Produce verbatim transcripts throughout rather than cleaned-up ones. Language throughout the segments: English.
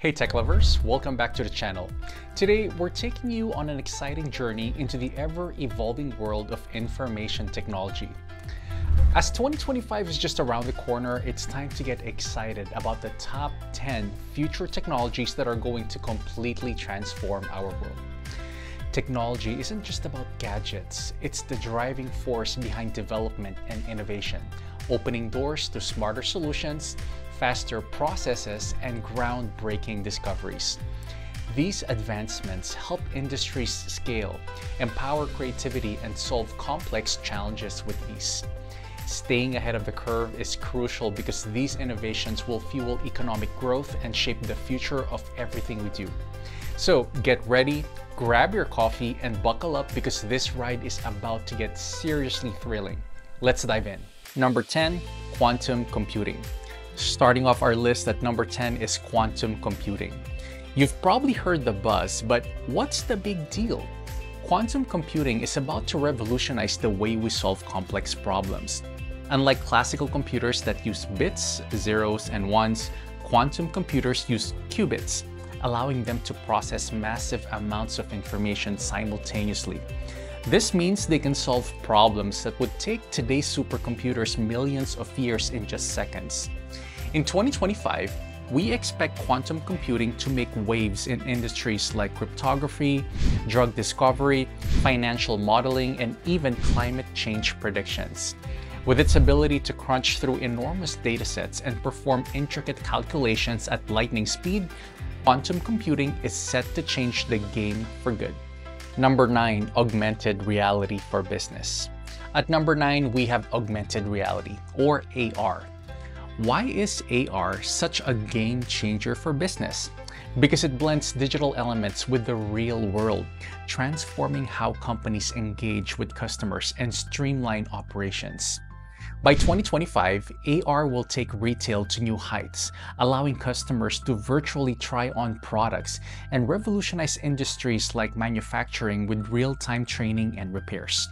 Hey tech lovers, welcome back to the channel. Today, we're taking you on an exciting journey into the ever-evolving world of information technology. As twenty twenty-five is just around the corner, it's time to get excited about the top ten future technologies that are going to completely transform our world. Technology isn't just about gadgets, it's the driving force behind development and innovation, opening doors to smarter solutions, faster processes, and groundbreaking discoveries. These advancements help industries scale, empower creativity, and solve complex challenges with ease. Staying ahead of the curve is crucial because these innovations will fuel economic growth and shape the future of everything we do. So get ready, grab your coffee, and buckle up because this ride is about to get seriously thrilling. Let's dive in. Number ten, quantum computing. Starting off our list at number ten is quantum computing. You've probably heard the buzz, but what's the big deal? Quantum computing is about to revolutionize the way we solve complex problems. Unlike classical computers that use bits, zeros, and ones, quantum computers use qubits, allowing them to process massive amounts of information simultaneously. This means they can solve problems that would take today's supercomputers millions of years in just seconds. In twenty twenty-five, we expect quantum computing to make waves in industries like cryptography, drug discovery, financial modeling, and even climate change predictions. With its ability to crunch through enormous datasets and perform intricate calculations at lightning speed, quantum computing is set to change the game for good. Number nine, augmented reality for business. At number nine, we have augmented reality, or A R. Why is A R such a game changer for business? Because it blends digital elements with the real world, transforming how companies engage with customers and streamline operations. By twenty twenty-five, A R will take retail to new heights, allowing customers to virtually try on products and revolutionize industries like manufacturing with real-time training and repairs.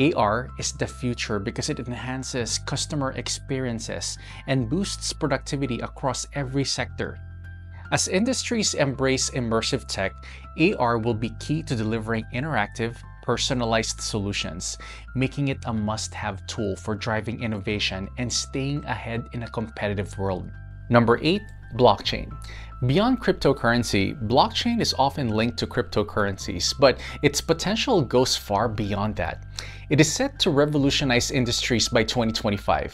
A R is the future because it enhances customer experiences and boosts productivity across every sector. As industries embrace immersive tech, A R will be key to delivering interactive, personalized solutions, making it a must-have tool for driving innovation and staying ahead in a competitive world. Number eight, blockchain. Beyond cryptocurrency, blockchain is often linked to cryptocurrencies, but its potential goes far beyond that. It is set to revolutionize industries by twenty twenty-five.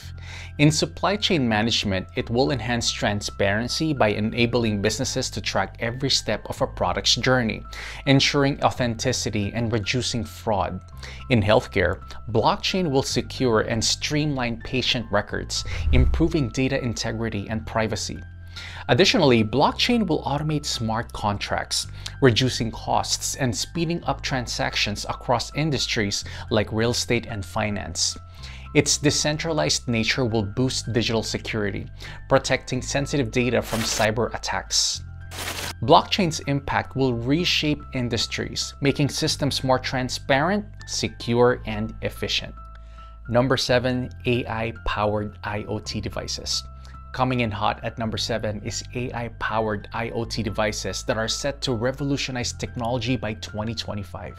In supply chain management, it will enhance transparency by enabling businesses to track every step of a product's journey, ensuring authenticity and reducing fraud. In healthcare, blockchain will secure and streamline patient records, improving data integrity and privacy. Additionally, blockchain will automate smart contracts, reducing costs and speeding up transactions across industries like real estate and finance. Its decentralized nature will boost digital security, protecting sensitive data from cyber attacks. Blockchain's impact will reshape industries, making systems more transparent, secure, and efficient. Number seven, A I-powered I O T devices. Coming in hot at number seven is A I-powered I O T devices that are set to revolutionize technology by twenty twenty-five.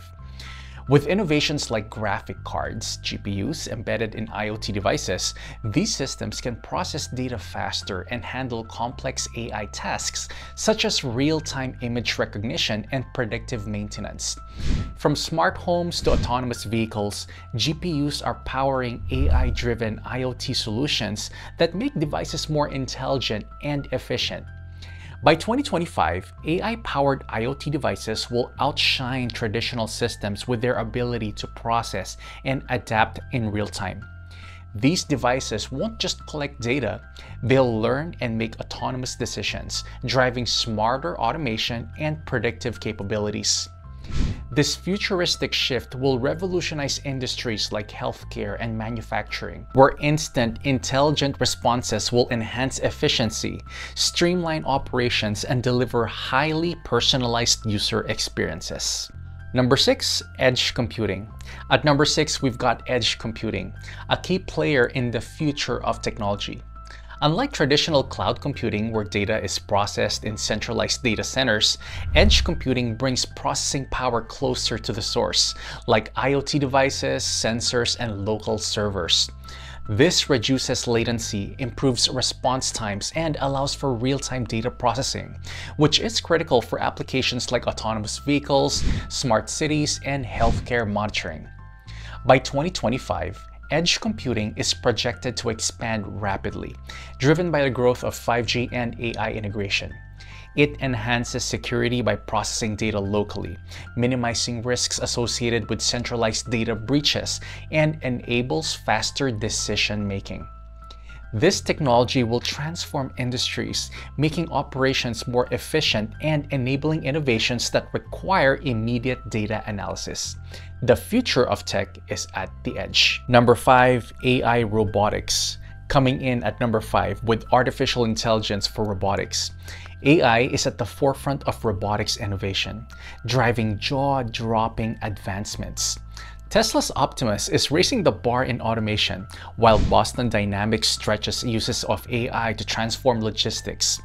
With innovations like graphic cards, G P Us embedded in I O T devices, these systems can process data faster and handle complex A I tasks such as real-time image recognition and predictive maintenance. From smart homes to autonomous vehicles, G P Us are powering A I-driven I O T solutions that make devices more intelligent and efficient. By twenty twenty-five, A I-powered I O T devices will outshine traditional systems with their ability to process and adapt in real time. These devices won't just collect data, they'll learn and make autonomous decisions, driving smarter automation and predictive capabilities. This futuristic shift will revolutionize industries like healthcare and manufacturing, where instant, intelligent responses will enhance efficiency, streamline operations, and deliver highly personalized user experiences. Number six, edge computing. At number six, we've got edge computing, a key player in the future of technology. Unlike traditional cloud computing, where data is processed in centralized data centers, edge computing brings processing power closer to the source, like IoT devices, sensors, and local servers. This reduces latency, improves response times, and allows for real-time data processing, which is critical for applications like autonomous vehicles, smart cities, and healthcare monitoring. By twenty twenty-five, edge computing is projected to expand rapidly, driven by the growth of five G and A I integration. It enhances security by processing data locally, minimizing risks associated with centralized data breaches, and enables faster decision-making. This technology will transform industries, making operations more efficient and enabling innovations that require immediate data analysis. The future of tech is at the edge. Number five, A I robotics. Coming in at number five with artificial intelligence for robotics. A I is at the forefront of robotics innovation, driving jaw-dropping advancements. Tesla's Optimus is raising the bar in automation, while Boston Dynamics stretches uses of A I to transform logistics.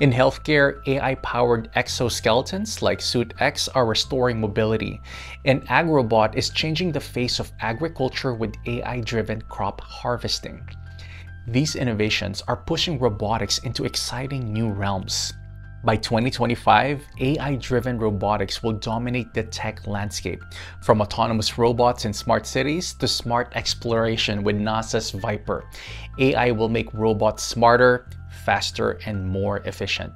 In healthcare, A I-powered exoskeletons like SuitX are restoring mobility, and Agrobot is changing the face of agriculture with A I-driven crop harvesting. These innovations are pushing robotics into exciting new realms. By twenty twenty-five, A I-driven robotics will dominate the tech landscape, from autonomous robots in smart cities to smart exploration with NASA's Viper. A I will make robots smarter, faster, and more efficient.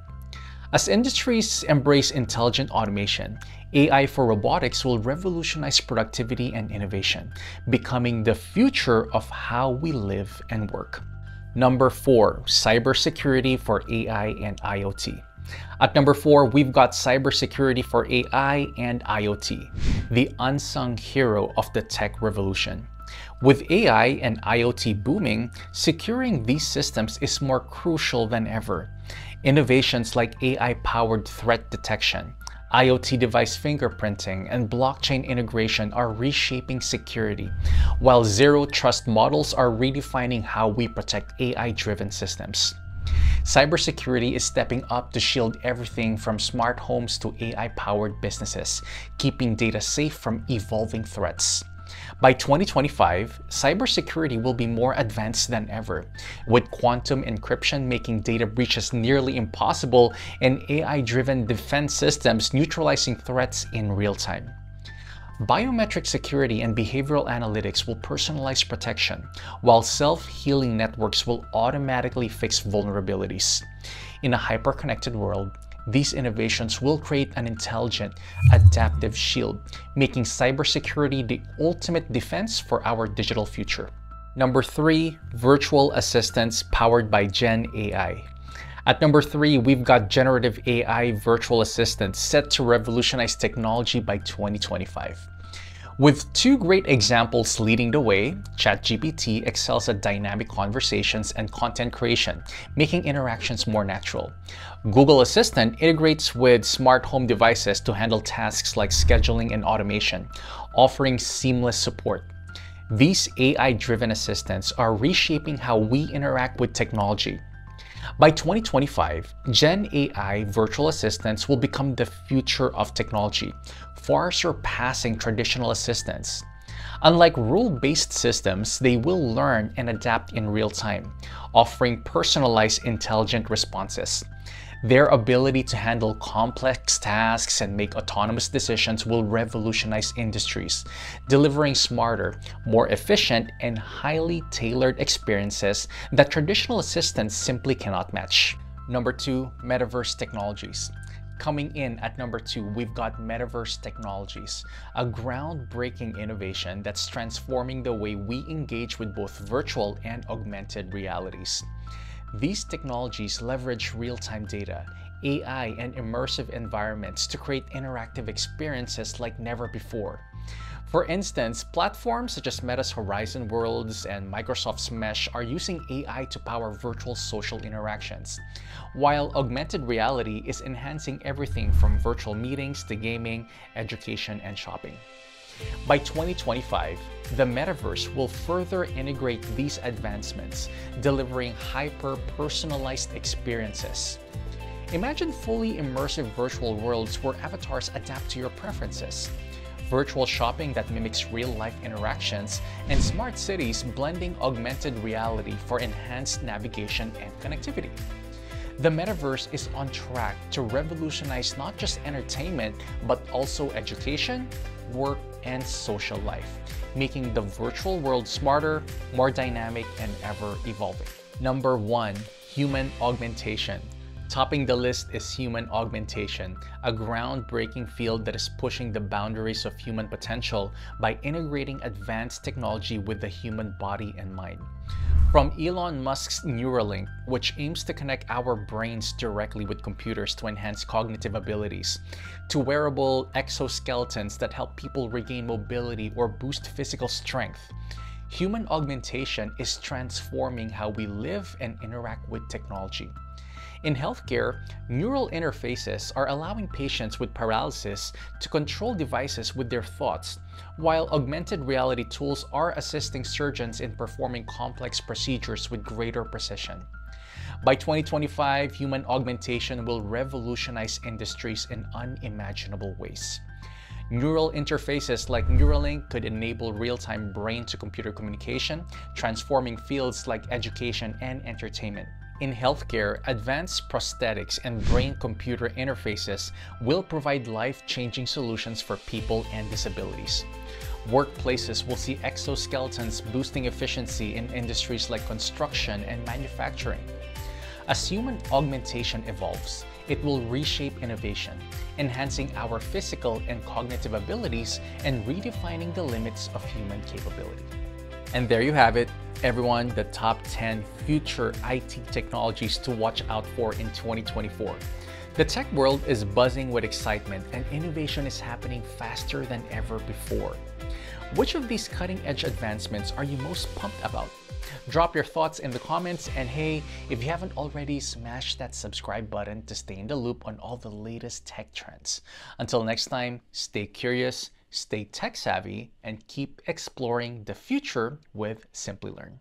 As industries embrace intelligent automation, A I for robotics will revolutionize productivity and innovation, becoming the future of how we live and work. Number four, cyber security for A I and IoT. At number four, we've got cybersecurity for A I and IoT, the unsung hero of the tech revolution. With A I and IoT booming, securing these systems is more crucial than ever. Innovations like A I-powered threat detection, IoT device fingerprinting, and blockchain integration are reshaping security, while zero-trust models are redefining how we protect A I-driven systems. Cybersecurity is stepping up to shield everything from smart homes to A I-powered businesses, keeping data safe from evolving threats. By twenty twenty-five, cybersecurity will be more advanced than ever, with quantum encryption making data breaches nearly impossible and A I-driven defense systems neutralizing threats in real time. Biometric security and behavioral analytics will personalize protection, while self-healing networks will automatically fix vulnerabilities. In a hyper-connected world, these innovations will create an intelligent, adaptive shield, making cybersecurity the ultimate defense for our digital future. Number three, virtual assistants powered by Gen A I. At number three, we've got generative A I virtual assistants set to revolutionize technology by twenty twenty-five. With two great examples leading the way, ChatGPT excels at dynamic conversations and content creation, making interactions more natural. Google Assistant integrates with smart home devices to handle tasks like scheduling and automation, offering seamless support. These A I-driven assistants are reshaping how we interact with technology. By twenty twenty-five, Gen A I virtual assistants will become the future of technology, far surpassing traditional assistants. Unlike rule-based systems, they will learn and adapt in real time, offering personalized, intelligent responses. Their ability to handle complex tasks and make autonomous decisions will revolutionize industries, delivering smarter, more efficient, and highly tailored experiences that traditional assistants simply cannot match. Number two, Metaverse Technologies. Coming in at number two, we've got Metaverse Technologies, a groundbreaking innovation that's transforming the way we engage with both virtual and augmented realities. These technologies leverage real-time data, A I, and immersive environments to create interactive experiences like never before. For instance, platforms such as Meta's Horizon Worlds and Microsoft's Mesh are using A I to power virtual social interactions, while augmented reality is enhancing everything from virtual meetings to gaming, education, and shopping. By twenty twenty-five, the Metaverse will further integrate these advancements, delivering hyper-personalized experiences. Imagine fully immersive virtual worlds where avatars adapt to your preferences, virtual shopping that mimics real-life interactions, and smart cities blending augmented reality for enhanced navigation and connectivity. The Metaverse is on track to revolutionize not just entertainment, but also education, work, and social life, making the virtual world smarter, more dynamic, and ever-evolving. Number one, human augmentation. Topping the list is human augmentation, a groundbreaking field that is pushing the boundaries of human potential by integrating advanced technology with the human body and mind. From Elon Musk's Neuralink, which aims to connect our brains directly with computers to enhance cognitive abilities, to wearable exoskeletons that help people regain mobility or boost physical strength, human augmentation is transforming how we live and interact with technology. In healthcare, neural interfaces are allowing patients with paralysis to control devices with their thoughts, while augmented reality tools are assisting surgeons in performing complex procedures with greater precision. By twenty twenty-five, human augmentation will revolutionize industries in unimaginable ways. Neural interfaces like Neuralink could enable real-time brain-to-computer communication, transforming fields like education and entertainment. In healthcare, advanced prosthetics and brain-computer interfaces will provide life-changing solutions for people and disabilities. Workplaces will see exoskeletons boosting efficiency in industries like construction and manufacturing. As human augmentation evolves, it will reshape innovation, enhancing our physical and cognitive abilities and redefining the limits of human capability. And there you have it, everyone, the top ten future I T technologies to watch out for in twenty twenty-four. The tech world is buzzing with excitement and innovation is happening faster than ever before. Which of these cutting-edge advancements are you most pumped about? Drop your thoughts in the comments, and hey, if you haven't already, smash that subscribe button to stay in the loop on all the latest tech trends. Until next time, stay curious, stay tech savvy, and keep exploring the future with Simply Learn.